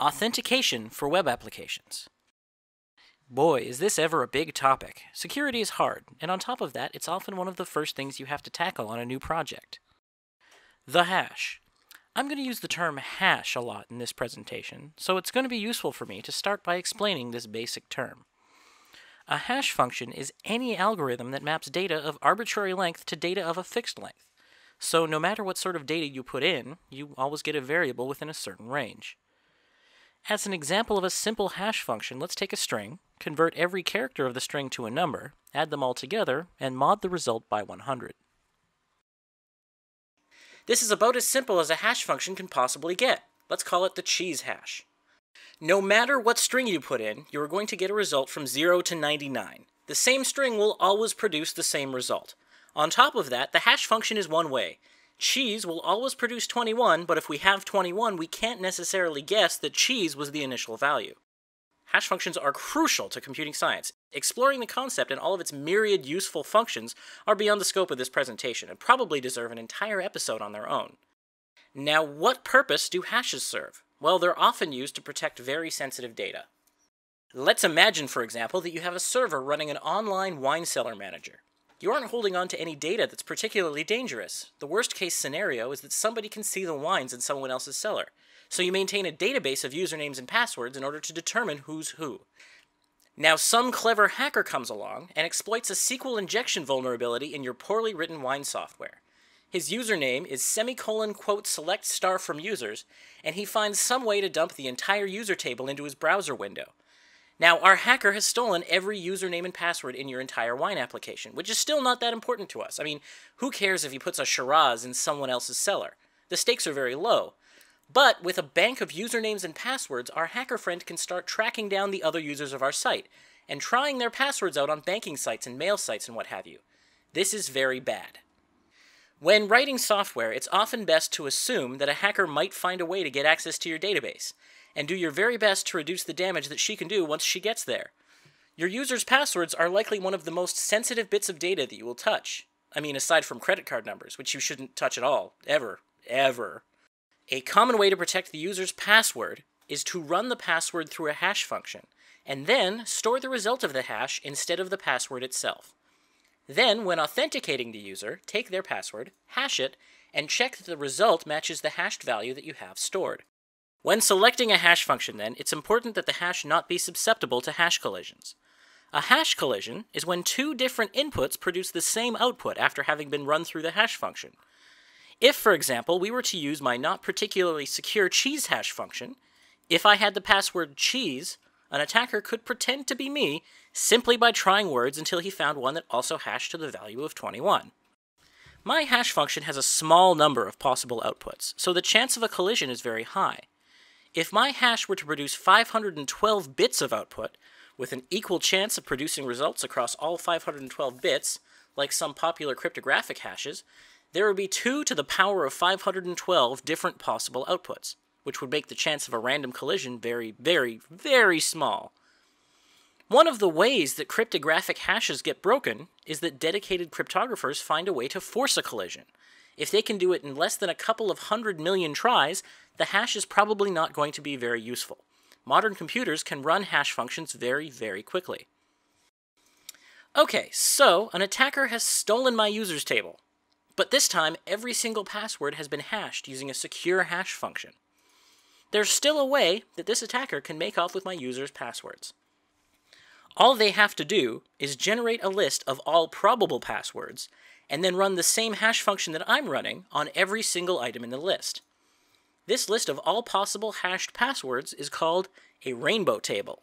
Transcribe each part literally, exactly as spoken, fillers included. Authentication for web applications. Boy, is this ever a big topic. Security is hard, and on top of that, it's often one of the first things you have to tackle on a new project. The hash. I'm going to use the term hash a lot in this presentation, so it's going to be useful for me to start by explaining this basic term. A hash function is any algorithm that maps data of arbitrary length to data of a fixed length. So no matter what sort of data you put in, you always get a variable within a certain range. As an example of a simple hash function, let's take a string, convert every character of the string to a number, add them all together, and mod the result by one hundred. This is about as simple as a hash function can possibly get. Let's call it the cheese hash. No matter what string you put in, you are going to get a result from zero to ninety-nine. The same string will always produce the same result. On top of that, the hash function is one way. Cheese will always produce twenty-one, but if we have twenty-one, we can't necessarily guess that cheese was the initial value. Hash functions are crucial to computing science. Exploring the concept and all of its myriad useful functions are beyond the scope of this presentation and probably deserve an entire episode on their own. Now, what purpose do hashes serve? Well, they're often used to protect very sensitive data. Let's imagine, for example, that you have a server running an online wine cellar manager. You aren't holding on to any data that's particularly dangerous. The worst case scenario is that somebody can see the wines in someone else's cellar. So you maintain a database of usernames and passwords in order to determine who's who. Now some clever hacker comes along and exploits a S Q L injection vulnerability in your poorly written wine software. His username is semicolon quote select star from users, and he finds some way to dump the entire user table into his browser window. Now, our hacker has stolen every username and password in your entire wine application, which is still not that important to us. I mean, who cares if he puts a Shiraz in someone else's cellar? The stakes are very low. But with a bank of usernames and passwords, our hacker friend can start tracking down the other users of our site and trying their passwords out on banking sites and mail sites and what have you. This is very bad. When writing software, it's often best to assume that a hacker might find a way to get access to your database, and do your very best to reduce the damage that she can do once she gets there. Your user's passwords are likely one of the most sensitive bits of data that you will touch. I mean, aside from credit card numbers, which you shouldn't touch at all. Ever. Ever. A common way to protect the user's password is to run the password through a hash function, and then store the result of the hash instead of the password itself. Then, when authenticating the user, take their password, hash it, and check that the result matches the hashed value that you have stored. When selecting a hash function, then, it's important that the hash not be susceptible to hash collisions. A hash collision is when two different inputs produce the same output after having been run through the hash function. If, for example, we were to use my not particularly secure cheese hash function, if I had the password cheese, an attacker could pretend to be me simply by trying words until he found one that also hashed to the value of twenty-one. My hash function has a small number of possible outputs, so the chance of a collision is very high. If my hash were to produce five hundred twelve bits of output, with an equal chance of producing results across all five hundred twelve bits, like some popular cryptographic hashes, there would be two to the power of five hundred twelve different possible outputs, which would make the chance of a random collision very, very, very small. One of the ways that cryptographic hashes get broken is that dedicated cryptographers find a way to force a collision. If they can do it in less than a couple of hundred million tries, the hash is probably not going to be very useful. Modern computers can run hash functions very, very quickly. Okay, so an attacker has stolen my users table, but this time every single password has been hashed using a secure hash function. There's still a way that this attacker can make off with my users' passwords. All they have to do is generate a list of all probable passwords, and then run the same hash function that I'm running on every single item in the list. This list of all possible hashed passwords is called a rainbow table.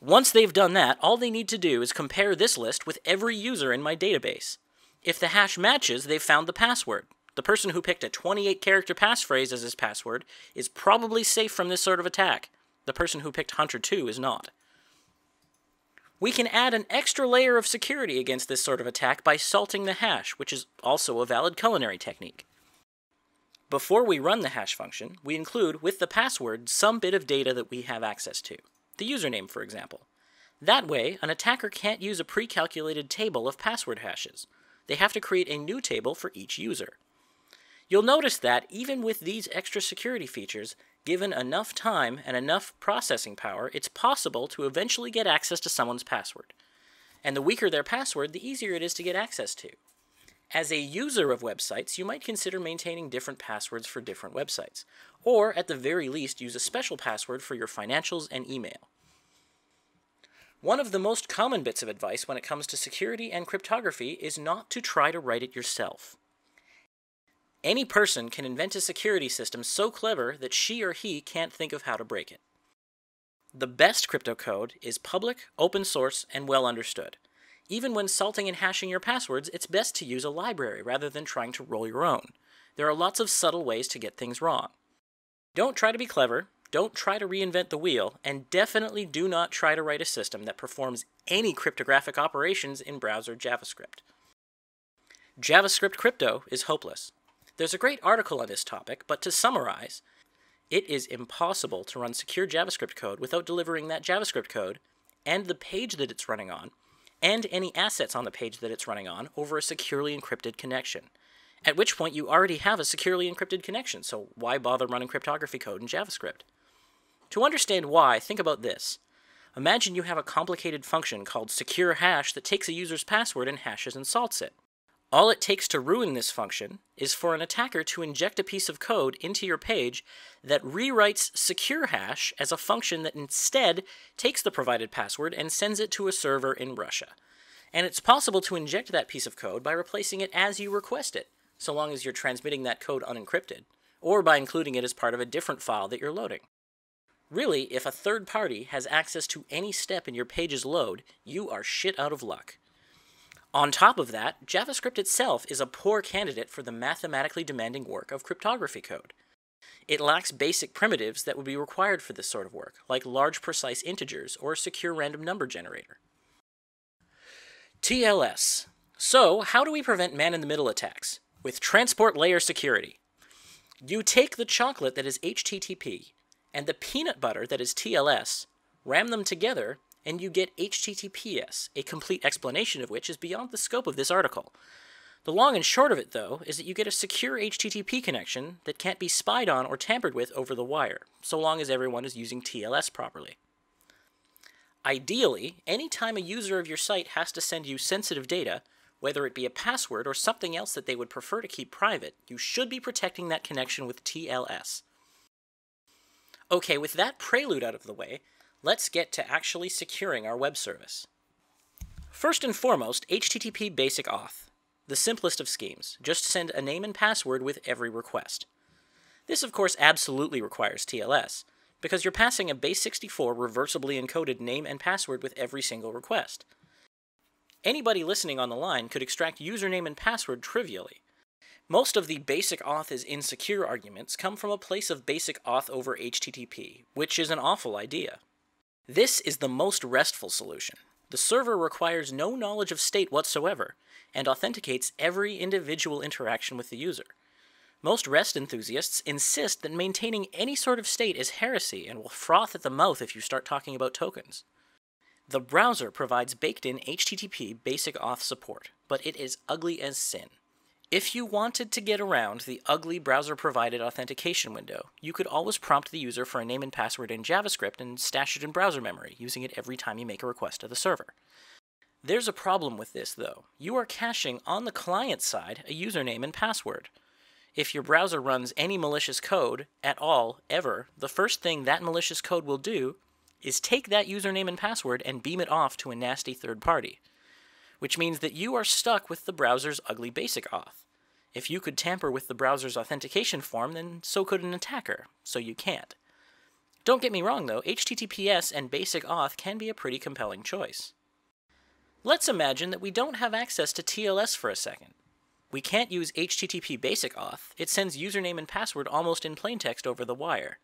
Once they've done that, all they need to do is compare this list with every user in my database. If the hash matches, they've found the password. The person who picked a twenty-eight character passphrase as his password is probably safe from this sort of attack. The person who picked Hunter two is not. We can add an extra layer of security against this sort of attack by salting the hash, which is also a valid culinary technique. Before we run the hash function, we include, with the password, some bit of data that we have access to. The username, for example. That way, an attacker can't use a pre-calculated table of password hashes. They have to create a new table for each user. You'll notice that even with these extra security features, given enough time and enough processing power, it's possible to eventually get access to someone's password. And the weaker their password, the easier it is to get access to. As a user of websites, you might consider maintaining different passwords for different websites, or at the very least use a special password for your financials and email. One of the most common bits of advice when it comes to security and cryptography is not to try to write it yourself. Any person can invent a security system so clever that she or he can't think of how to break it. The best crypto code is public, open source, and well understood. Even when salting and hashing your passwords, it's best to use a library rather than trying to roll your own. There are lots of subtle ways to get things wrong. Don't try to be clever, don't try to reinvent the wheel, and definitely do not try to write a system that performs any cryptographic operations in browser JavaScript. JavaScript crypto is hopeless. There's a great article on this topic, but to summarize, it is impossible to run secure JavaScript code without delivering that JavaScript code and the page that it's running on and any assets on the page that it's running on over a securely encrypted connection. At which point you already have a securely encrypted connection, so why bother running cryptography code in JavaScript? To understand why, think about this. Imagine you have a complicated function called secure hash that takes a user's password and hashes and salts it. All it takes to ruin this function is for an attacker to inject a piece of code into your page that rewrites secure hash as a function that instead takes the provided password and sends it to a server in Russia. And it's possible to inject that piece of code by replacing it as you request it, so long as you're transmitting that code unencrypted, or by including it as part of a different file that you're loading. Really, if a third party has access to any step in your page's load, you are shit out of luck. On top of that, JavaScript itself is a poor candidate for the mathematically demanding work of cryptography code. It lacks basic primitives that would be required for this sort of work, like large precise integers or a secure random number generator. T L S. So, how do we prevent man-in-the-middle attacks? With transport layer security. You take the chocolate that is H T T P and the peanut butter that is T L S, ram them together, and you get H T T P S, a complete explanation of which is beyond the scope of this article. The long and short of it, though, is that you get a secure H T T P connection that can't be spied on or tampered with over the wire, so long as everyone is using T L S properly. Ideally, any time a user of your site has to send you sensitive data, whether it be a password or something else that they would prefer to keep private, you should be protecting that connection with T L S. Okay, with that prelude out of the way, let's get to actually securing our web service. First and foremost, H T T P Basic Auth, the simplest of schemes. Just send a name and password with every request. This, of course, absolutely requires T L S, because you're passing a base sixty-four reversibly encoded name and password with every single request. Anybody listening on the line could extract username and password trivially. Most of the basic auth is insecure arguments come from a place of basic auth over H T T P, which is an awful idea. This is the most restful solution. The server requires no knowledge of state whatsoever, and authenticates every individual interaction with the user. Most REST enthusiasts insist that maintaining any sort of state is heresy and will froth at the mouth if you start talking about tokens. The browser provides baked-in H T T P basic auth support, but it is ugly as sin. If you wanted to get around the ugly browser-provided authentication window, you could always prompt the user for a name and password in JavaScript and stash it in browser memory, using it every time you make a request to the server. There's a problem with this, though. You are caching, on the client side, a username and password. If your browser runs any malicious code, at all, ever, the first thing that malicious code will do is take that username and password and beam it off to a nasty third party, which means that you are stuck with the browser's ugly basic auth. If you could tamper with the browser's authentication form, then so could an attacker, so you can't. Don't get me wrong though, H T T P S and basic auth can be a pretty compelling choice. Let's imagine that we don't have access to T L S for a second. We can't use H T T P basic auth, it sends username and password almost in plain text over the wire.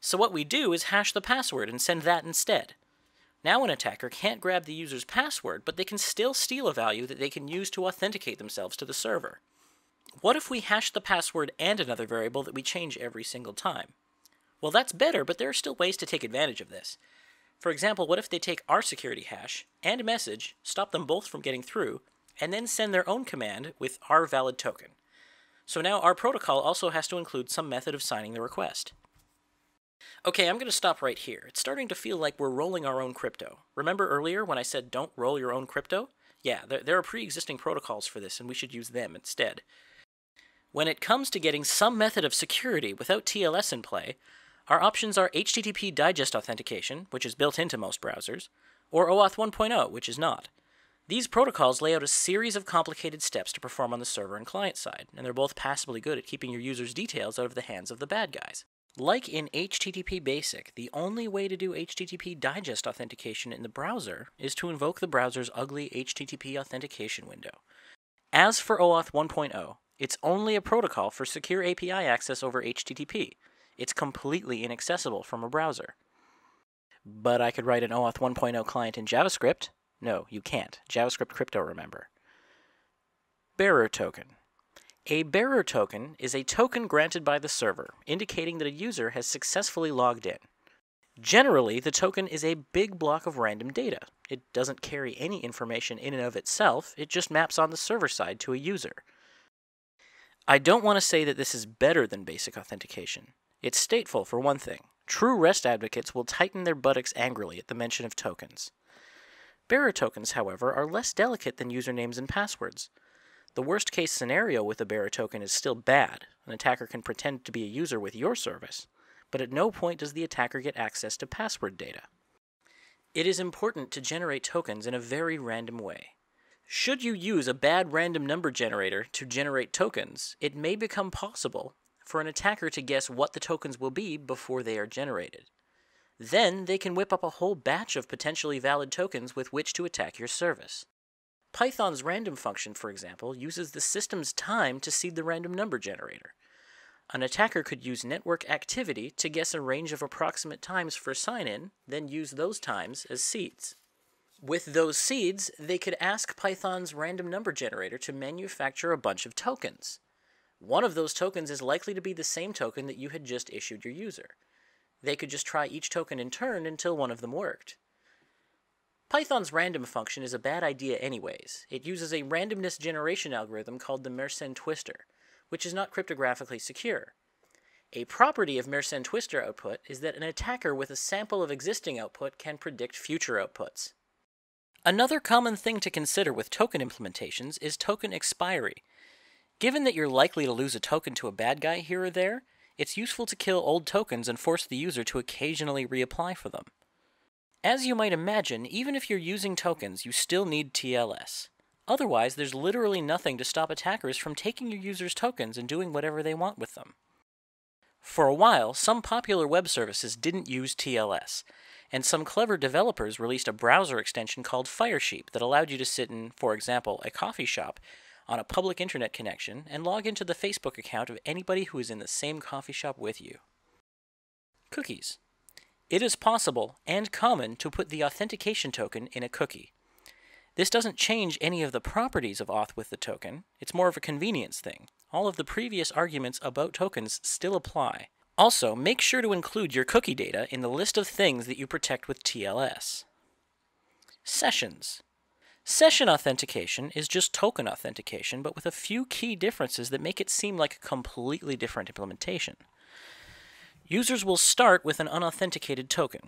So what we do is hash the password and send that instead. Now an attacker can't grab the user's password, but they can still steal a value that they can use to authenticate themselves to the server. What if we hash the password and another variable that we change every single time? Well, that's better, but there are still ways to take advantage of this. For example, what if they take our security hash and message, stop them both from getting through, and then send their own command with our valid token? So now our protocol also has to include some method of signing the request. Okay, I'm going to stop right here. It's starting to feel like we're rolling our own crypto. Remember earlier when I said don't roll your own crypto? Yeah, there, there are pre-existing protocols for this, and we should use them instead. When it comes to getting some method of security without T L S in play, our options are H T T P Digest Authentication, which is built into most browsers, or OAuth one point oh, which is not. These protocols lay out a series of complicated steps to perform on the server and client side, and they're both passably good at keeping your users' details out of the hands of the bad guys. Like in H T T P Basic, the only way to do H T T P Digest authentication in the browser is to invoke the browser's ugly H T T P authentication window. As for OAuth one point oh, it's only a protocol for secure A P I access over H T T P. It's completely inaccessible from a browser. But I could write an OAuth one point oh client in JavaScript. No, you can't. JavaScript crypto, remember. Bearer token. A bearer token is a token granted by the server, indicating that a user has successfully logged in. Generally, the token is a big block of random data. It doesn't carry any information in and of itself, it just maps on the server side to a user. I don't want to say that this is better than basic authentication. It's stateful, for one thing. True REST advocates will tighten their buttocks angrily at the mention of tokens. Bearer tokens, however, are less delicate than usernames and passwords. The worst-case scenario with a bearer token is still bad. An attacker can pretend to be a user with your service, but at no point does the attacker get access to password data. It is important to generate tokens in a very random way. Should you use a bad random number generator to generate tokens, it may become possible for an attacker to guess what the tokens will be before they are generated. Then they can whip up a whole batch of potentially valid tokens with which to attack your service. Python's random function, for example, uses the system's time to seed the random number generator. An attacker could use network activity to guess a range of approximate times for sign-in, then use those times as seeds. With those seeds, they could ask Python's random number generator to manufacture a bunch of tokens. One of those tokens is likely to be the same token that you had just issued your user. They could just try each token in turn until one of them worked. Python's random function is a bad idea anyways. It uses a randomness generation algorithm called the Mersenne Twister, which is not cryptographically secure. A property of Mersenne Twister output is that an attacker with a sample of existing output can predict future outputs. Another common thing to consider with token implementations is token expiry. Given that you're likely to lose a token to a bad guy here or there, it's useful to kill old tokens and force the user to occasionally reapply for them. As you might imagine, even if you're using tokens, you still need T L S. Otherwise, there's literally nothing to stop attackers from taking your users' tokens and doing whatever they want with them. For a while, some popular web services didn't use T L S, and some clever developers released a browser extension called Firesheep that allowed you to sit in, for example, a coffee shop on a public internet connection and log into the Facebook account of anybody who is in the same coffee shop with you. Cookies. It is possible and common to put the authentication token in a cookie. This doesn't change any of the properties of auth with the token, it's more of a convenience thing. All of the previous arguments about tokens still apply. Also, make sure to include your cookie data in the list of things that you protect with T L S. Sessions. Session authentication is just token authentication, but with a few key differences that make it seem like a completely different implementation. Users will start with an unauthenticated token.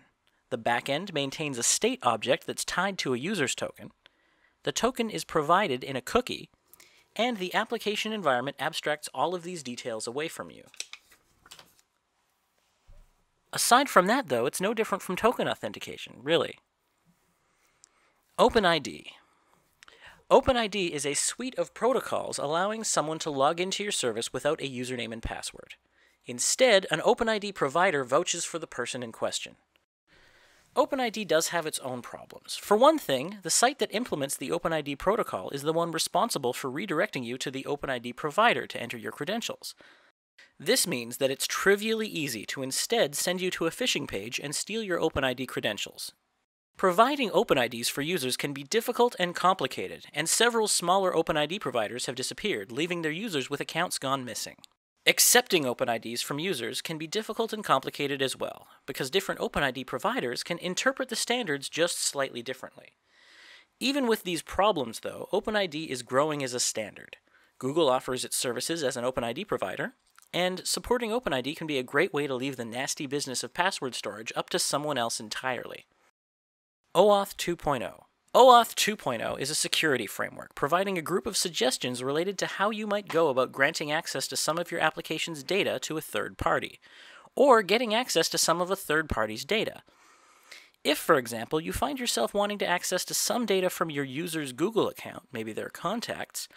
The backend maintains a state object that's tied to a user's token. The token is provided in a cookie, and the application environment abstracts all of these details away from you. Aside from that, though, it's no different from token authentication, really. OpenID. OpenID is a suite of protocols allowing someone to log into your service without a username and password. Instead, an OpenID provider vouches for the person in question. OpenID does have its own problems. For one thing, the site that implements the OpenID protocol is the one responsible for redirecting you to the OpenID provider to enter your credentials. This means that it's trivially easy to instead send you to a phishing page and steal your OpenID credentials. Providing OpenIDs for users can be difficult and complicated, and several smaller OpenID providers have disappeared, leaving their users with accounts gone missing. Accepting OpenIDs from users can be difficult and complicated as well, because different OpenID providers can interpret the standards just slightly differently. Even with these problems, though, OpenID is growing as a standard. Google offers its services as an OpenID provider, and supporting OpenID can be a great way to leave the nasty business of password storage up to someone else entirely. OAuth two point oh. OAuth two point oh is a security framework providing a group of suggestions related to how you might go about granting access to some of your application's data to a third party, or getting access to some of a third party's data. If, for example, you find yourself wanting to access to some data from your user's Google account, maybe their contacts,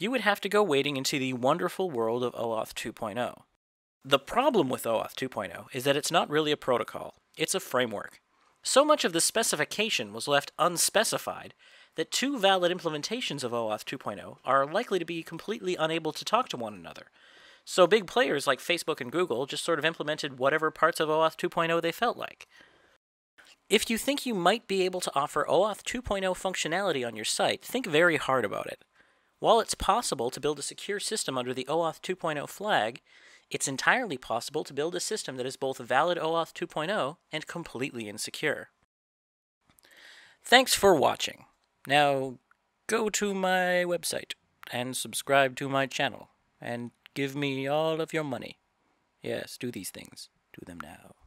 you would have to go wading into the wonderful world of OAuth two point oh. The problem with OAuth two point oh is that it's not really a protocol, it's a framework. So much of the specification was left unspecified that two valid implementations of OAuth two point oh are likely to be completely unable to talk to one another. So big players like Facebook and Google just sort of implemented whatever parts of OAuth two point oh they felt like. If you think you might be able to offer OAuth two point oh functionality on your site, think very hard about it. While it's possible to build a secure system under the OAuth two point oh flag, it's entirely possible to build a system that is both valid OAuth two point oh and completely insecure. Thanks for watching. Now, go to my website and subscribe to my channel and give me all of your money. Yes, do these things. Do them now.